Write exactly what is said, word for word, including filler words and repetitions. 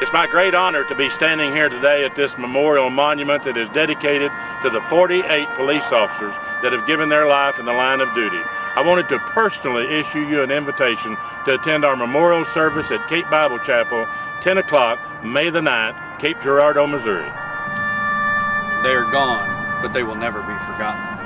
It's my great honor to be standing here today at this memorial monument that is dedicated to the forty-eight police officers that have given their life in the line of duty. I wanted to personally issue you an invitation to attend our memorial service at Cape Bible Chapel, ten o'clock, May the ninth, Cape Girardeau, Missouri. They are gone, but they will never be forgotten.